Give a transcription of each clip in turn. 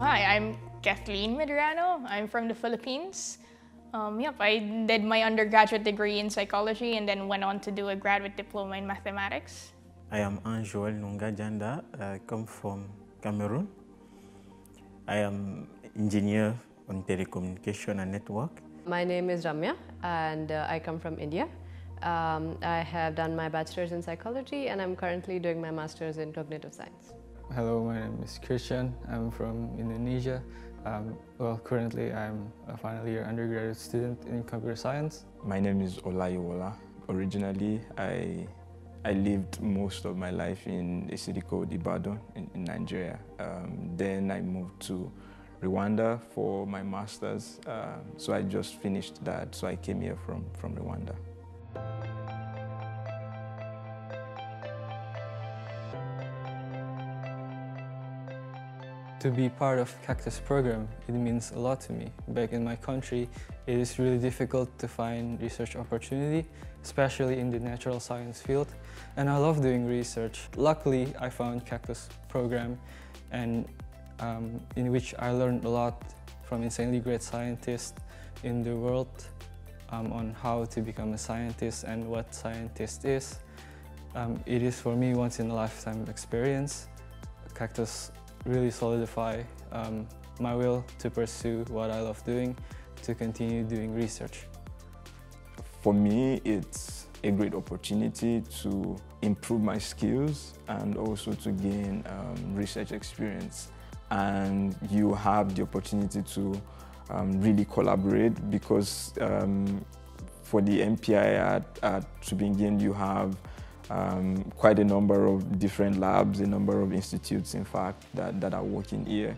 Hi, I'm Kathleen Medriano. I'm from the Philippines. I did my undergraduate degree in psychology and then went on to do a graduate diploma in mathematics. I am Anjoel Nungajanda. I come from Cameroon. I am engineer on telecommunication and network. My name is Ramya and I come from India. I have done my bachelor's in psychology and I'm currently doing my master's in cognitive science. Hello, my name is Christian. I'm from Indonesia. Currently I'm a final year undergraduate student in computer science. My name is Olaiyola. Originally, I lived most of my life in a city called Ibadan in Nigeria. Then I moved to Rwanda for my master's. So I just finished that, so I came here from Rwanda. To be part of CaCTüS program, it means a lot to me. Back in my country, it is really difficult to find research opportunity, especially in the natural science field, and I love doing research. Luckily, I found CaCTüS program, and in which I learned a lot from insanely great scientists in the world on how to become a scientist and what scientist is. It is for me once in a lifetime experience. CaCTüS really solidify my will to pursue what I love doing, to continue doing research. For me, it's a great opportunity to improve my skills and also to gain research experience. And you have the opportunity to really collaborate because for the MPI at Tübingen, you have quite a number of different labs, a number of institutes, in fact, that are working here.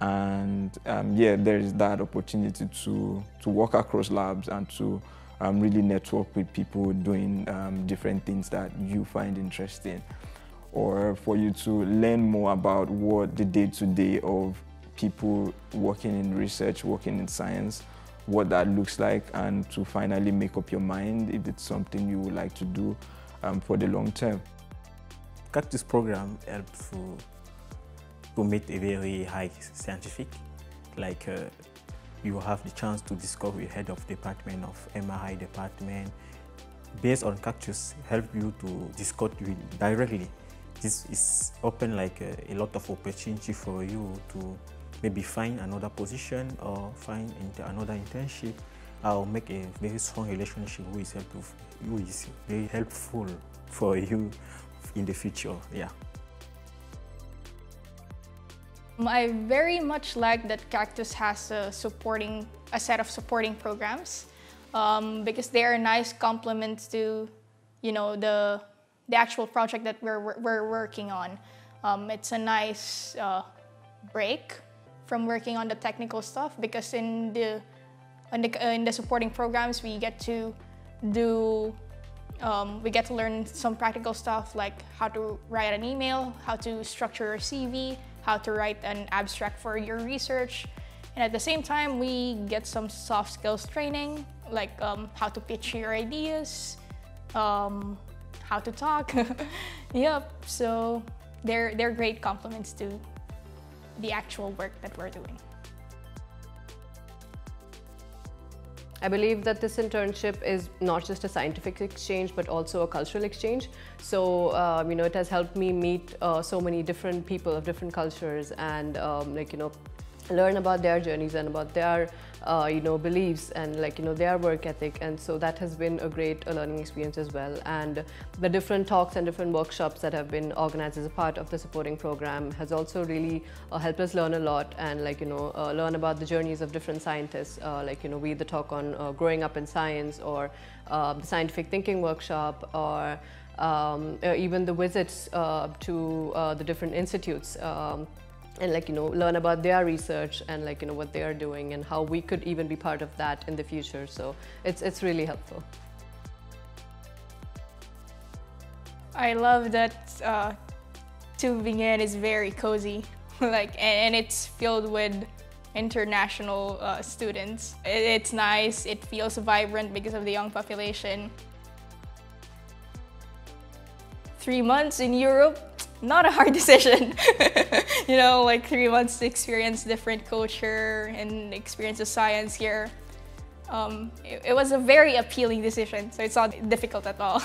And there is that opportunity to work across labs and to really network with people doing different things that you find interesting, or for you to learn more about what the day-to-day of people working in research, working in science, what that looks like, and to finally make up your mind if it's something you would like to do for the long term. CaCTüS program helps to meet a very high scientific. Like you have the chance to discover your head of department of MRI department. Based on CaCTüS, help you to discuss with directly. This is open like a lot of opportunity for you to maybe find another position or find another internship. I'll make a very strong relationship who is very helpful for you in the future, yeah. I very much like that CaCTüS has a set of supporting programs because they are nice complements to, you know, the actual project that we're working on. It's a nice break from working on the technical stuff because in the supporting programs, we get to learn some practical stuff like how to write an email, how to structure your CV, how to write an abstract for your research, and at the same time, we get some soft skills training like how to pitch your ideas, how to talk. Yep. So they're great complements to the actual work that we're doing. I believe that this internship is not just a scientific exchange, but also a cultural exchange. So, it has helped me meet so many different people of different cultures and, learn about their journeys and about their, beliefs and, their work ethic. And so that has been a great learning experience as well. And the different talks and different workshops that have been organized as a part of the supporting program has also really helped us learn a lot and, learn about the journeys of different scientists. We either talk on growing up in science or the scientific thinking workshop or even the visits to the different institutes. And learn about their research and what they are doing and how we could even be part of that in the future. So it's really helpful. I love that Tübingen is very cozy, and it's filled with international students. It's nice. It feels vibrant because of the young population. 3 months in Europe. not a hard decision. You know, like 3 months to experience different culture and experience the science here. It was a very appealing decision, so it's not difficult at all.